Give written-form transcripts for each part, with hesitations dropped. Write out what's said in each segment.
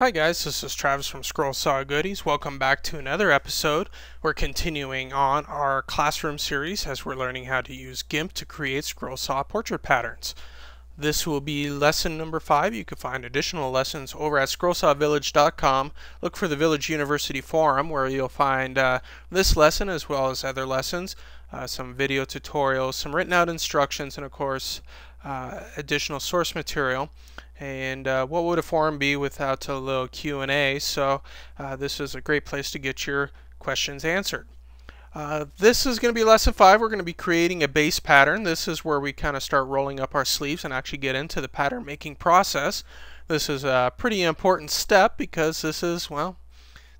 Hi guys, this is Travis from Scroll Saw Goodies. Welcome back to another episode. We're continuing on our classroom series as we're learning how to use GIMP to create scroll saw portrait patterns. This will be lesson number 5. You can find additional lessons over at scrollsawvillage.com. Look for the Village University Forum where you'll find this lesson as well as other lessons, some video tutorials, some written out instructions, and of course additional source material. And what would a forum be without a little Q&A? So this is a great place to get your questions answered. This is going to be lesson 5. We're going to be creating a base pattern. This is where we kind of start rolling up our sleeves and actually get into the pattern making process. This is a pretty important step because this is, well,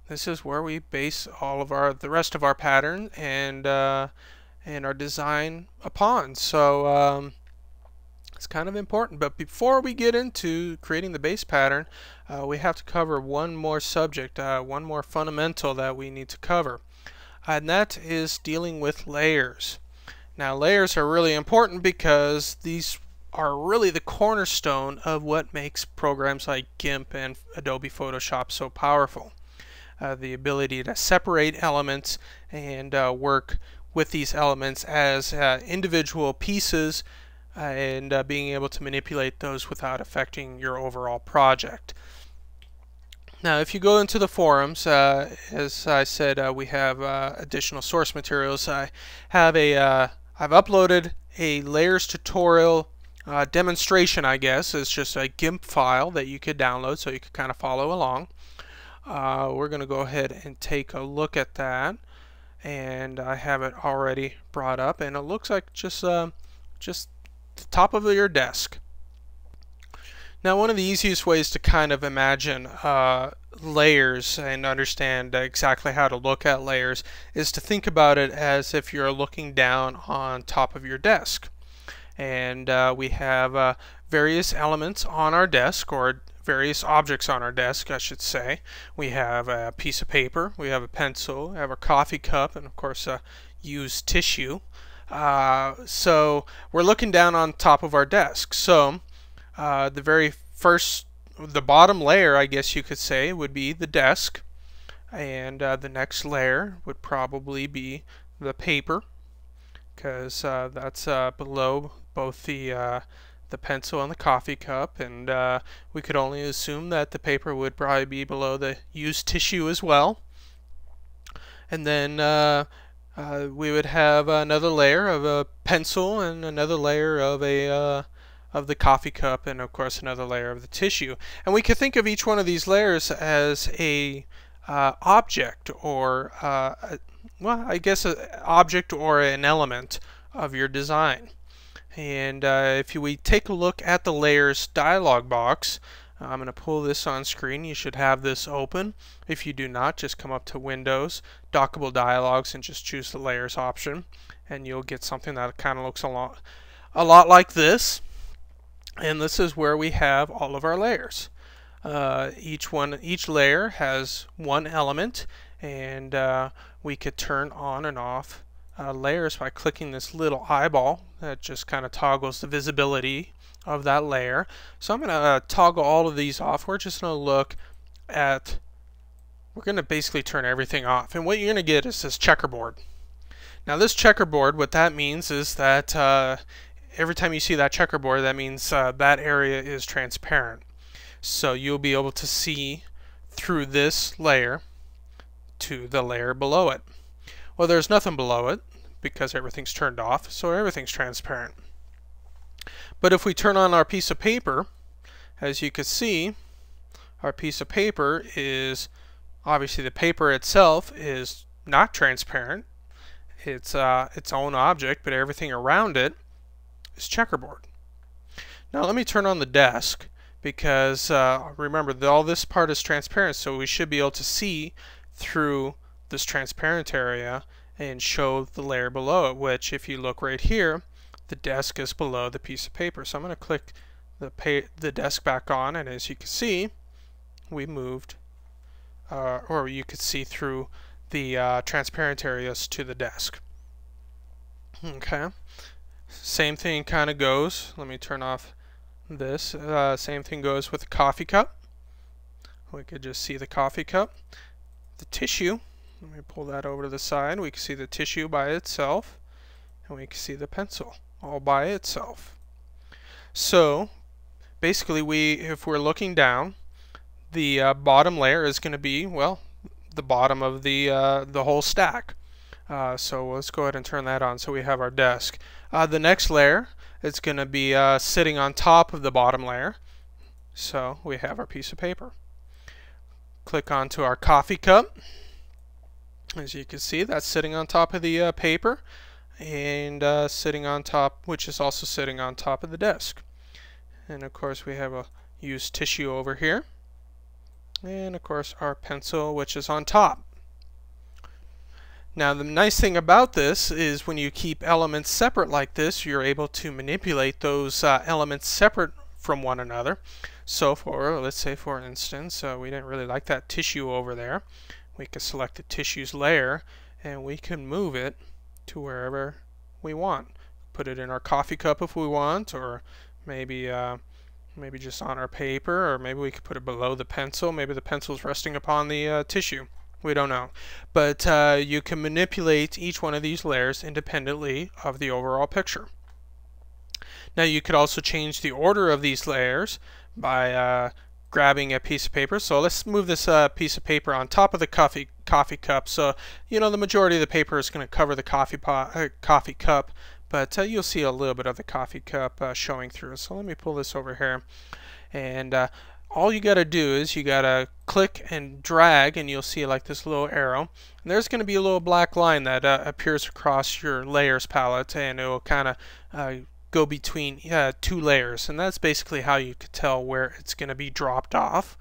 this is where we base all of the rest of our pattern and our design upon. So it's kind of important, but before we get into creating the base pattern, we have to cover one more subject, one more fundamental that we need to cover, and that is dealing with layers. Now, layers are really important because these are really the cornerstone of what makes programs like GIMP and Adobe Photoshop so powerful. The ability to separate elements and work with these elements as individual pieces and being able to manipulate those without affecting your overall project. Now, if you go into the forums, as I said, we have additional source materials. I have I've uploaded a layers tutorial demonstration, I guess. It's just a GIMP file that you could download so you could kind of follow along. We're going to go ahead and take a look at that. And I have it already brought up, and it looks like just the top of your desk. Now, one of the easiest ways to kind of imagine layers and understand exactly how to look at layers is to think about it as if you're looking down on top of your desk, and we have various elements on our desk, or various objects on our desk, I should say. We have a piece of paper, we have a pencil, we have a coffee cup, and of course a used tissue. So we're looking down on top of our desk. So the bottom layer, I guess you could say, would be the desk, and the next layer would probably be the paper, because that's below both the pencil and the coffee cup, and we could only assume that the paper would probably be below the used tissue as well. And then we would have another layer of a pencil, and another layer of the coffee cup, and of course another layer of the tissue. And we could think of each one of these layers as a object, or well, I guess an object or an element of your design. And if we take a look at the layers dialog box, I'm going to pull this on screen. You should have this open. If you do not, just come up to Windows, Dockable Dialogues, and just choose the Layers option, and you'll get something that kind of looks a lot like this. And this is where we have all of our layers. Each layer has one element, and we could turn on and off layers by clicking this little eyeball that just kind of toggles the visibility of that layer. So I'm going to toggle all of these off. We're just going to look at, we're going to basically turn everything off, and what you're going to get is this checkerboard. Now, this checkerboard, what that means is that every time you see that checkerboard, that means that area is transparent, so you'll be able to see through this layer to the layer below it. Well, there's nothing below it because everything's turned off, so everything's transparent. But if we turn on our piece of paper, as you can see, our piece of paper is, obviously the paper itself is not transparent. It's its own object, but everything around it is checkerboard. Now let me turn on the desk, because remember that all this part is transparent, so we should be able to see through this transparent area and show the layer below it, which, if you look right here, the desk is below the piece of paper. So I'm going to click the desk back on, and as you can see, we moved, or you could see through the transparent areas to the desk. Okay, same thing kind of goes, let me turn off this, same thing goes with the coffee cup. We could just see the coffee cup. The tissue, let me pull that over to the side. We can see the tissue by itself, and we can see the pencil all by itself. So basically, if we're looking down, the bottom layer is going to be, well, the bottom of the whole stack. So let's go ahead and turn that on so we have our desk. The next layer is going to be sitting on top of the bottom layer. So we have our piece of paper. Click onto our coffee cup. As you can see, that's sitting on top of the paper, and sitting on top, which is also sitting on top of the desk. And of course, we have a used tissue over here. And of course, our pencil, which is on top. Now, the nice thing about this is when you keep elements separate like this, you're able to manipulate those elements separate from one another. So let's say for instance, we didn't really like that tissue over there. We could select the tissues layer, and we can move it to wherever we want. Put it in our coffee cup if we want, or maybe maybe just on our paper, or maybe we could put it below the pencil. Maybe the pencil's resting upon the tissue. We don't know. But you can manipulate each one of these layers independently of the overall picture. Now, you could also change the order of these layers by grabbing a piece of paper. So let's move this piece of paper on top of the coffee cup. So, you know, the majority of the paper is going to cover the coffee cup, but you'll see a little bit of the coffee cup showing through. So let me pull this over here, and all you got to do is you got to click and drag, and you'll see like this little arrow, and there's going to be a little black line that appears across your layers palette, and it will kind of go between two layers, and that's basically how you could tell where it's going to be dropped off.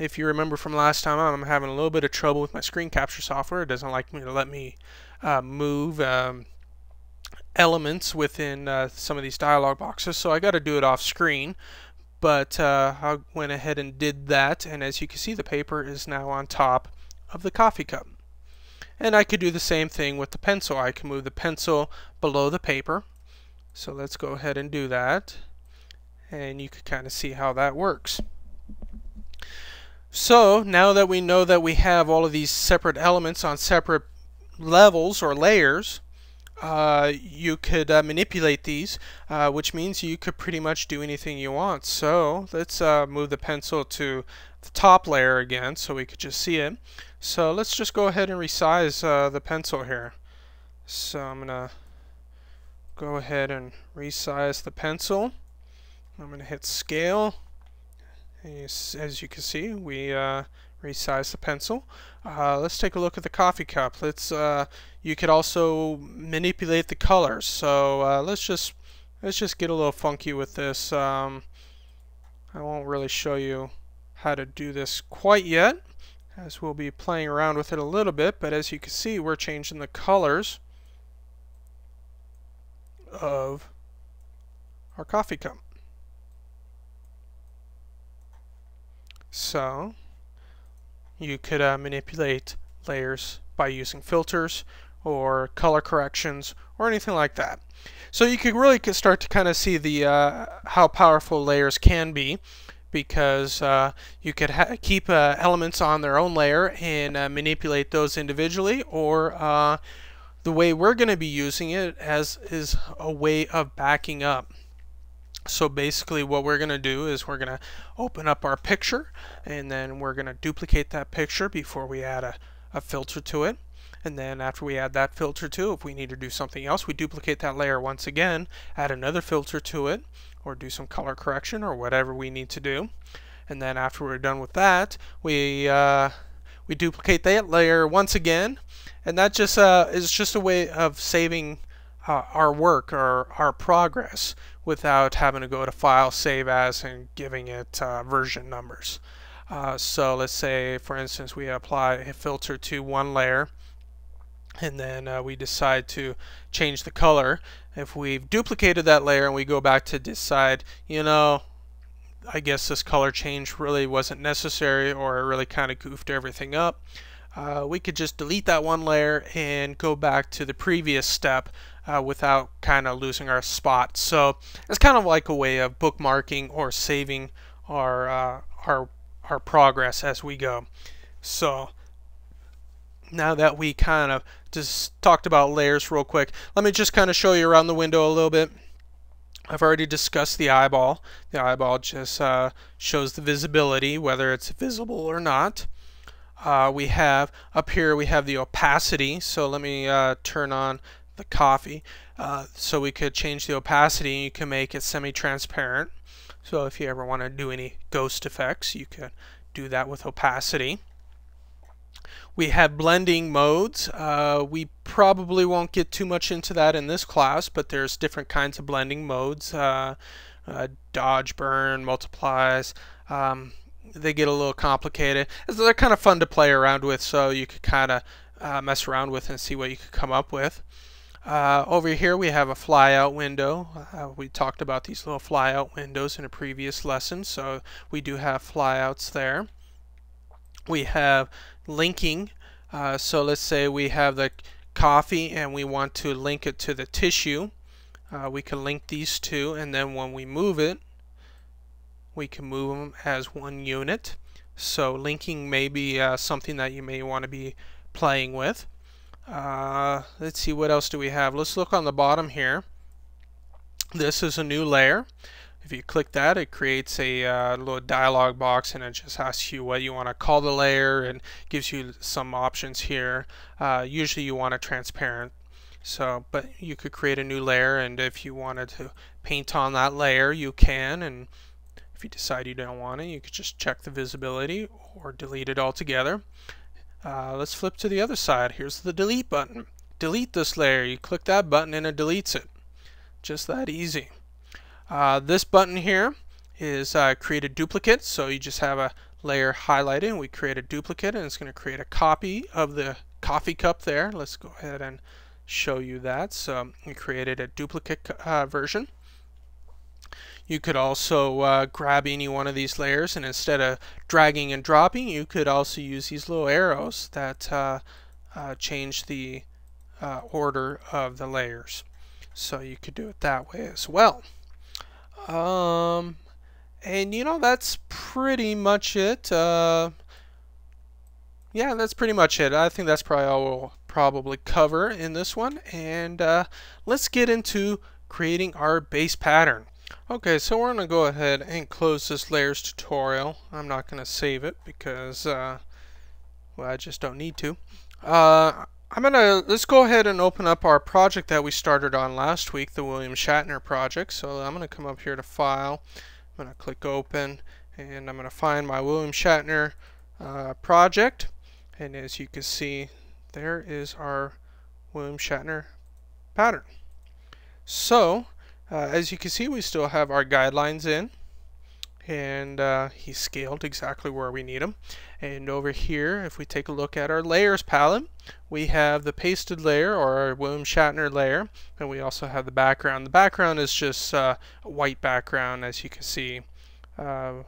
If you remember from last time, I'm having a little bit of trouble with my screen capture software. It doesn't like me to let me move elements within some of these dialog boxes, so I got to do it off screen. But I went ahead and did that, and as you can see, the paper is now on top of the coffee cup. And I could do the same thing with the pencil. I can move the pencil below the paper. So let's go ahead and do that, and you can kind of see how that works. So now that we know that we have all of these separate elements on separate levels or layers, you could manipulate these, which means you could pretty much do anything you want. So let's move the pencil to the top layer again so we could just see it. So let's just go ahead and resize the pencil here. So I'm going to go ahead and resize the pencil. I'm going to hit scale. As you can see, we resize the pencil. Let's take a look at the coffee cup. You could also manipulate the colors. So let's just get a little funky with this. I won't really show you how to do this quite yet, as we'll be playing around with it a little bit. But as you can see, we're changing the colors of our coffee cup. So you could manipulate layers by using filters or color corrections or anything like that. So you could really start to kind of see the how powerful layers can be, because you could keep elements on their own layer and manipulate those individually, or the way we're going to be using it as is a way of backing up. So basically what we're going to do is we're going to open up our picture, and then we're going to duplicate that picture before we add a filter to it. And then after we add that filter to, if we need to do something else, we duplicate that layer once again, add another filter to it, or do some color correction or whatever we need to do. And then after we're done with that, we duplicate that layer once again, and that just is just a way of saving our work or our progress without having to go to File, Save As, and giving it version numbers. So let's say, for instance, we apply a filter to one layer, and then we decide to change the color. If we've duplicated that layer and we go back to decide, you know, I guess this color change really wasn't necessary, or it really kind of goofed everything up, we could just delete that one layer and go back to the previous step without kind of losing our spot. So it's kind of like a way of bookmarking or saving our our progress as we go. So now that we kind of just talked about layers real quick, let me just kind of show you around the window a little bit. I've already discussed the eyeball. The eyeball just shows the visibility, whether it's visible or not. We have up here, we have the opacity. So let me turn on the coffee. So we could change the opacity. You can make it semi-transparent. So if you ever want to do any ghost effects, you can do that with opacity. We have blending modes. We probably won't get too much into that in this class, but there's different kinds of blending modes. Dodge, burn, multiplies. They get a little complicated. They're kind of fun to play around with, so you could kind of mess around with and see what you could come up with. Over here we have a flyout window. We talked about these little flyout windows in a previous lesson, so we do have flyouts there. We have linking. So let's say we have the coffee and we want to link it to the tissue. We can link these two, and then when we move it, we can move them as one unit. So linking may be something that you may want to be playing with. Let's see, what else do we have? Let's look on the bottom here. This is a new layer. If you click that, it creates a little dialog box, and it just asks you what you want to call the layer and gives you some options here. Usually you want a transparent, so, but you could create a new layer, and if you wanted to paint on that layer, you can. And if you decide you don't want it, you could just check the visibility or delete it altogether. Let's flip to the other side. Here's the delete button. Delete this layer. You click that button and it deletes it. Just that easy. This button here is create a duplicate. So you just have a layer highlighted and we create a duplicate, and it's going to create a copy of the coffee cup there. Let's go ahead and show you that. So we created a duplicate version. You could also grab any one of these layers, and instead of dragging and dropping, you could also use these little arrows that change the order of the layers. So you could do it that way as well. And you know, that's pretty much it. Yeah, that's pretty much it. I think that's probably all we'll probably cover in this one. And let's get into creating our base pattern. Okay, so we're going to go ahead and close this layers tutorial. I'm not going to save it because, well, I just don't need to. Let's go ahead and open up our project that we started on last week, the William Shatner project. So I'm going to come up here to File. I'm going to click Open, and I'm going to find my William Shatner project. And as you can see, there is our William Shatner pattern. So, as you can see, we still have our guidelines in, and he's scaled exactly where we need him. And over here, if we take a look at our layers palette, we have the pasted layer, or our William Shatner layer, and we also have the background. The background is just a white background, as you can see right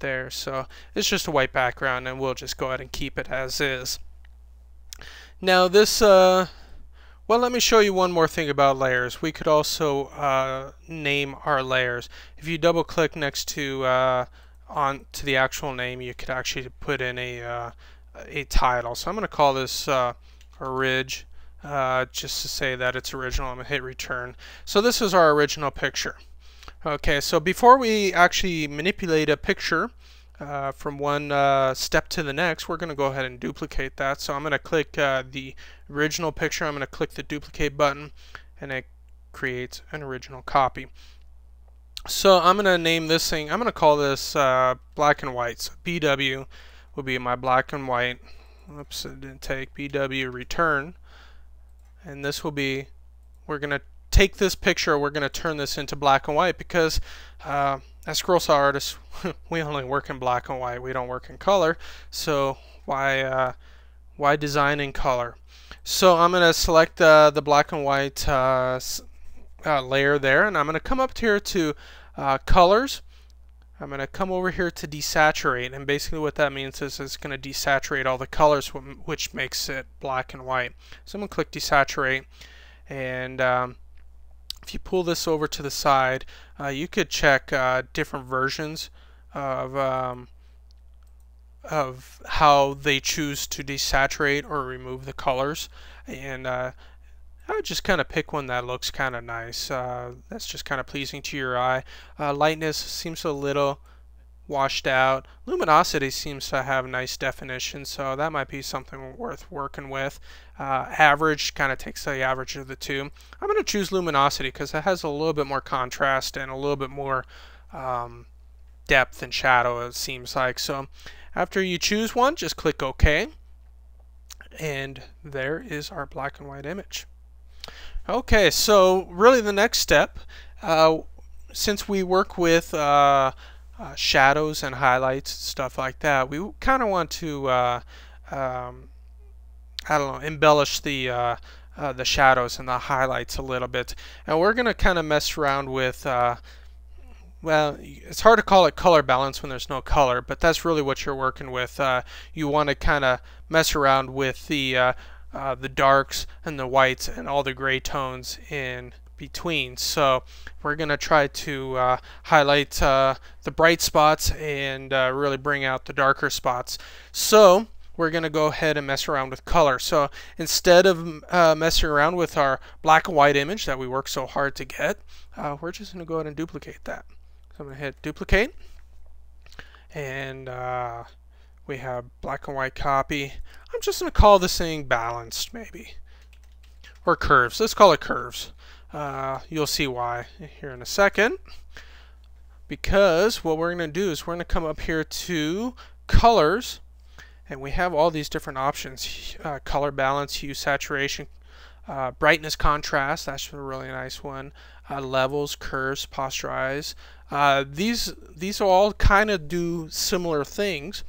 there. So it's just a white background, and we'll just go ahead and keep it as is. Now this well, let me show you one more thing about layers. We could also name our layers. If you double click next to onto the actual name, you could actually put in a title. So I'm going to call this Orig, just to say that it's original. I'm going to hit return. So this is our original picture. Okay, so before we actually manipulate a picture from one step to the next, we're going to go ahead and duplicate that. So I'm going to click the original picture, I'm going to click the duplicate button, and it creates an original copy. So I'm going to name this thing, I'm going to call this black and white. So BW will be my black and white. Oops, it didn't take. BW return. And this will be, we're going to take this picture, we're going to turn this into black and white, because as scroll saw artists, we only work in black and white. We don't work in color. So why design in color? So I'm going to select the black and white layer there, and I'm going to come up here to colors. I'm going to come over here to desaturate, and basically what that means is it's going to desaturate all the colors, which makes it black and white. So I'm going to click desaturate, and if you pull this over to the side, you could check different versions of how they choose to desaturate or remove the colors, and I would just kind of pick one that looks kind of nice, that's just kind of pleasing to your eye. Lightness seems a little washed out. Luminosity seems to have nice definition, so that might be something worth working with. Average kind of takes the average of the two. I'm going to choose luminosity because it has a little bit more contrast and a little bit more depth and shadow, it seems like. So after you choose one, just click OK, and there is our black and white image. Okay, so really the next step, since we work with shadows and highlights and stuff like that, we kind of want to I don't know, embellish the shadows and the highlights a little bit, and we're gonna kind of mess around with well, it's hard to call it color balance when there's no color, but that's really what you're working with. You want to kind of mess around with the darks and the whites and all the gray tones in between. So we're going to try to highlight the bright spots and really bring out the darker spots. So we're going to go ahead and mess around with color. So instead of messing around with our black and white image that we worked so hard to get, we're just going to go ahead and duplicate that. So I'm going to hit duplicate, and we have black and white copy. I'm just going to call this thing balanced, maybe, or curves. Let's call it curves. You'll see why here in a second, because what we're going to do is we're going to come up here to colors, and we have all these different options: color balance, hue, saturation, brightness, contrast. That's a really nice one. Levels, curves, posterize. These all kind of do similar things,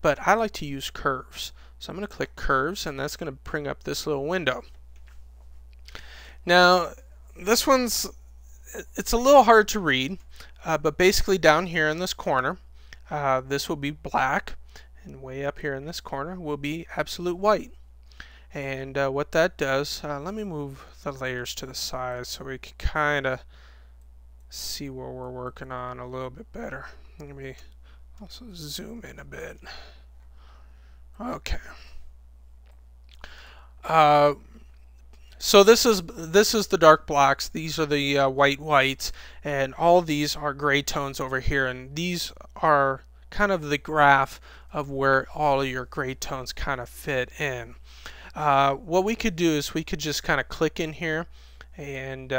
but I like to use curves. So I'm going to click curves, and that's going to bring up this little window. Now, this one's, it's a little hard to read, but basically down here in this corner, this will be black, and way up here in this corner will be absolute white. And what that does, let me move the layers to the side so we can kind of see what we're working on a little bit better. Let me also zoom in a bit. Okay. So this is the dark blacks, these are the whites, and all these are gray tones over here, and these are kind of the graph of where all of your gray tones kind of fit in. What we could do is we could just kind of click in here and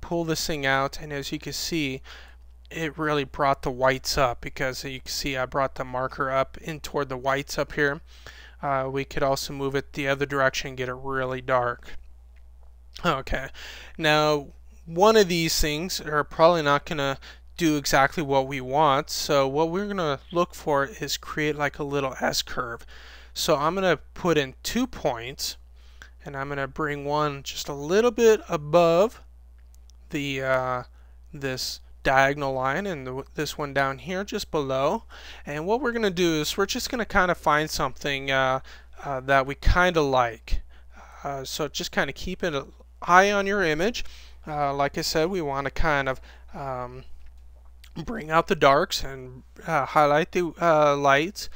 pull this thing out, and as you can see, it really brought the whites up, because you can see I brought the marker up in toward the whites up here. We could also move it the other direction, get it really dark. Okay, now one of these things are probably not going to do exactly what we want, so what we're going to look for is create like a little S-curve. So I'm going to put in 2 points, and I'm going to bring one just a little bit above the this diagonal line, and this one down here just below. And what we're going to do is we're just going to kind of find something that we kind of like. So just kind of keep an eye on your image. Like I said, we want to kind of bring out the darks and highlight the lights.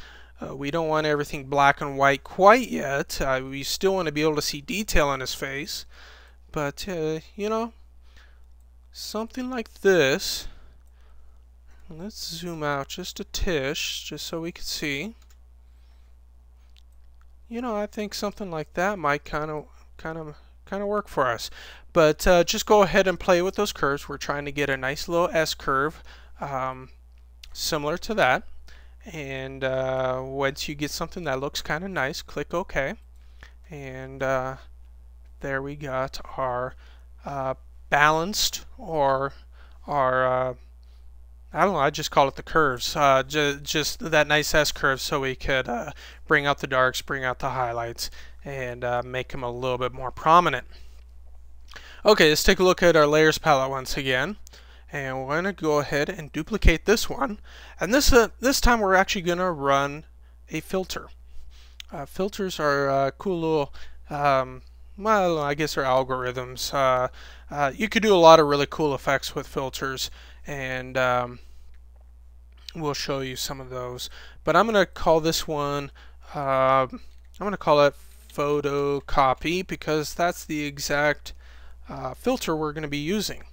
We don't want everything black and white quite yet. We still want to be able to see detail in his face, but you know, something like this. Let's zoom out just a tish, just so we can see. You know, I think something like that might kind of work for us. But just go ahead and play with those curves. We're trying to get a nice little S curve, similar to that. And once you get something that looks kind of nice, click OK, and there we got our balanced, or our I don't know, I just call it the curves, just that nice S curve, so we could bring out the darks, bring out the highlights, and make them a little bit more prominent. Okay, let's take a look at our layers palette once again, and we're going to go ahead and duplicate this one, and this time we're actually going to run a filter. Filters are cool little well, I guess they're algorithms. You could do a lot of really cool effects with filters, and we'll show you some of those. But I'm going to call this one, I'm going to call it photocopy, because that's the exact filter we're going to be using.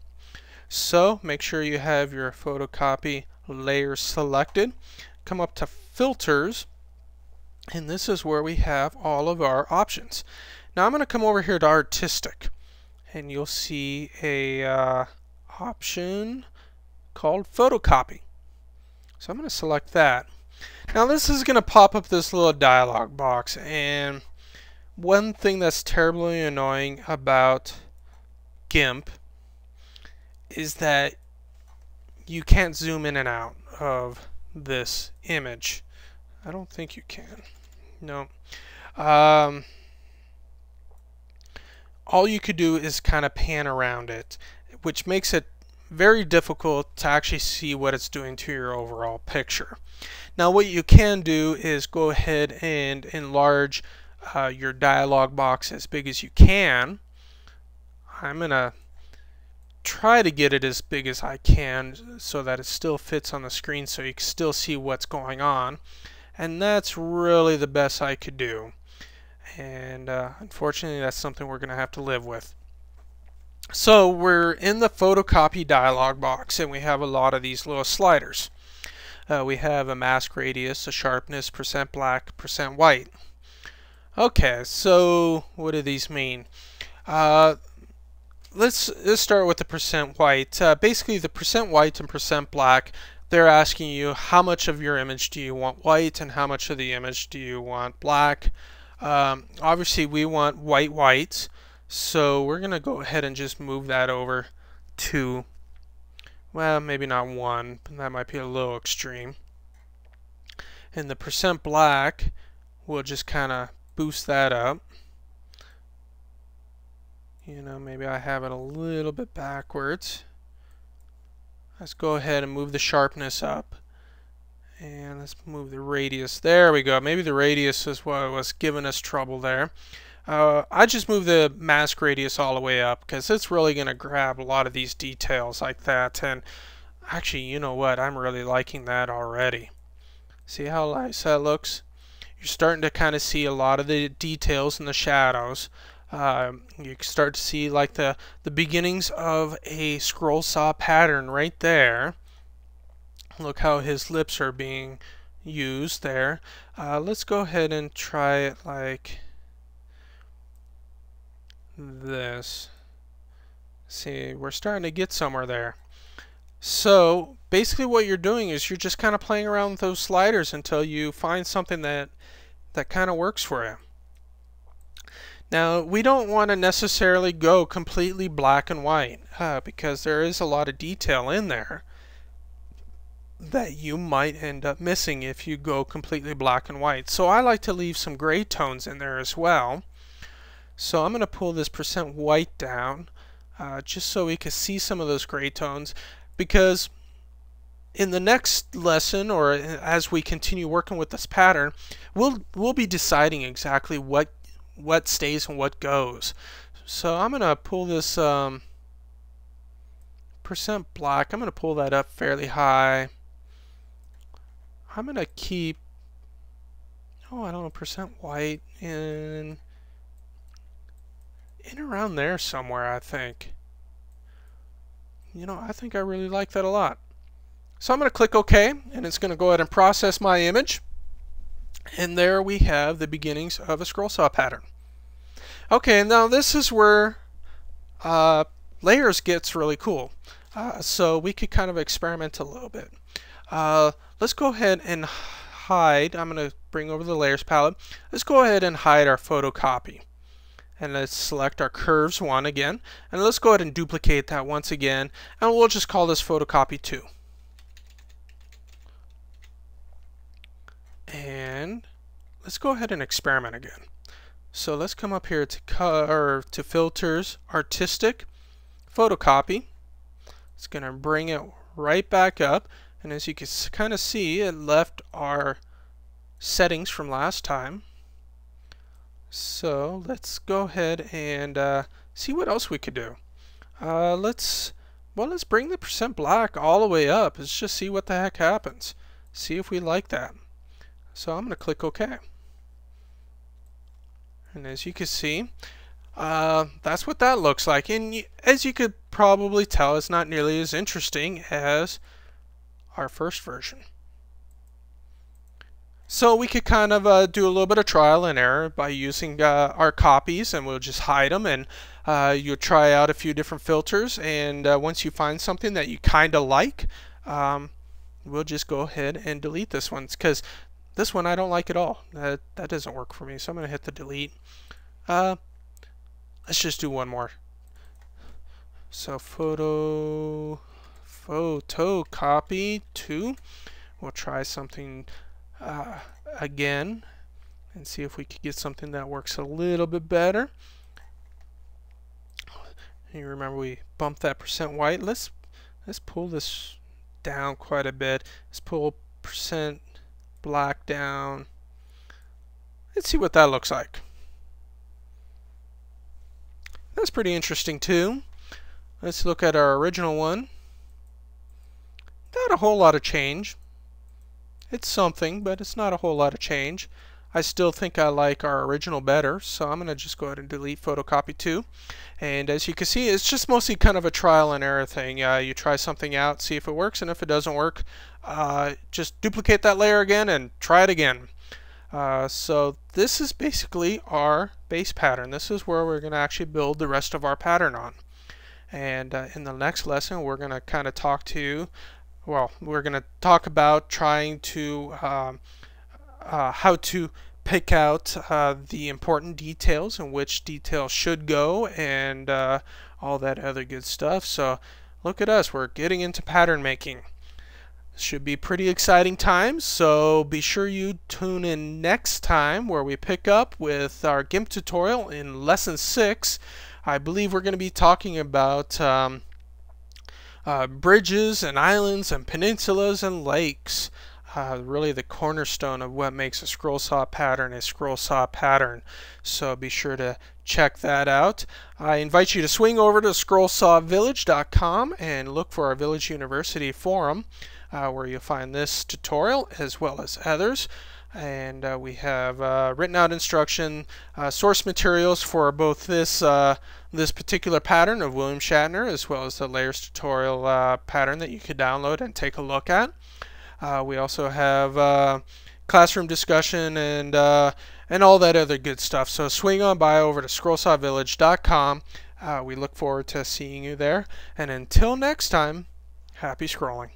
So make sure you have your photocopy layer selected. Come up to filters, and this is where we have all of our options. Now I'm going to come over here to artistic, and you'll see a option called photocopy. So I'm going to select that. Now this is going to pop up this little dialog box, and one thing that's terribly annoying about GIMP is that you can't zoom in and out of this image. I don't think you can. No. All you could do is kind of pan around it, which makes it very difficult to actually see what it's doing to your overall picture. Now what you can do is go ahead and enlarge your dialog box as big as you can. I'm gonna try to get it as big as I can so that it still fits on the screen so you can still see what's going on, and that's really the best I could do, and unfortunately that's something we're gonna have to live with. So we're in the photocopy dialog box, and we have a lot of these little sliders. We have a mask radius, a sharpness, percent black, percent white. Okay, so what do these mean? Let's start with the percent white. Basically, the percent white and percent black, they're asking you how much of your image do you want white and how much of the image do you want black. Obviously, we want white. So we're going to go ahead and just move that over to, well, maybe not one, but that might be a little extreme. And the percent black, we'll just kind of boost that up. You know, maybe I have it a little bit backwards. Let's go ahead and move the sharpness up. And let's move the radius. There we go. Maybe the radius is what was giving us trouble there. I just moved the mask radius all the way up because it's really going to grab a lot of these details like that. And actually, you know what? I'm really liking that already. See how nice that looks? You're starting to kind of see a lot of the details in the shadows. You can start to see like the beginnings of a scroll saw pattern right there. Look how his lips are being used there. Let's go ahead and try it like this. See, we're starting to get somewhere there. So basically what you're doing is you're just kind of playing around with those sliders until you find something that kind of works for you. Now, we don't want to necessarily go completely black and white because there is a lot of detail in there that you might end up missing if you go completely black and white. So I like to leave some gray tones in there as well. So I'm going to pull this percent white down just so we can see some of those gray tones, because in the next lesson, or as we continue working with this pattern, we'll be deciding exactly what stays and what goes. So I'm gonna pull this percent black, I'm gonna pull that up fairly high. I'm gonna keep, oh, I don't know, percent white in around there somewhere, I think. You know, I think I really like that a lot. So I'm gonna click OK, and it's gonna go ahead and process my image. And there we have the beginnings of a scroll saw pattern. Okay, now this is where layers gets really cool. So we could kind of experiment a little bit. Let's go ahead and hide. I'm going to bring over the layers palette. Let's go ahead and hide our photocopy. And let's select our curves one again. And let's go ahead and duplicate that once again. And we'll just call this photocopy 2. And let's go ahead and experiment again. So let's come up here to filters, artistic, photocopy. It's going to bring it right back up, and as you can kind of see, it left our settings from last time. So let's go ahead and see what else we could do. Let's bring the percent black all the way up. Let's just see what the heck happens. see if we like that. So I'm going to click OK. And as you can see, that's what that looks like. And as you could probably tell, it's not nearly as interesting as our first version. So we could kind of do a little bit of trial and error by using our copies, and we'll just hide them, and you'll try out a few different filters, and once you find something that you kind of like, we'll just go ahead and delete this one, because this one I don't like at all. That doesn't work for me, so I'm going to hit the delete. Let's just do one more. So photocopy 2. We'll try something again and see if we could get something that works a little bit better. You remember we bumped that percent white. Let's pull this down quite a bit. Let's pull percent black down. Let's see what that looks like. That's pretty interesting too. Let's look at our original one. Not a whole lot of change. It's something, but it's not a whole lot of change. I still think I like our original better, so I'm going to just go ahead and delete photocopy 2. And as you can see, it's just mostly kind of a trial and error thing. You try something out, see if it works, and if it doesn't work, just duplicate that layer again and try it again. So this is basically our base pattern. This is where we're going to actually build the rest of our pattern on. And in the next lesson, we're going to kind of talk to... Well, we're going to talk about trying to how to pick out the important details and which details should go and all that other good stuff. So look at us, we're getting into pattern making. Should be pretty exciting times, so be sure you tune in next time where we pick up with our GIMP tutorial in lesson 6. I believe we're going to be talking about bridges and islands and peninsulas and lakes. Really the cornerstone of what makes a scroll saw pattern is scroll saw pattern. So be sure to check that out. I invite you to swing over to scrollsawvillage.com and look for our Village University Forum where you'll find this tutorial as well as others. And we have written out instruction, source materials for both this particular pattern of William Shatner as well as the layers tutorial pattern that you could download and take a look at. We also have classroom discussion and all that other good stuff. So swing on by over to scrollsawvillage.com. We look forward to seeing you there. And until next time, happy scrolling.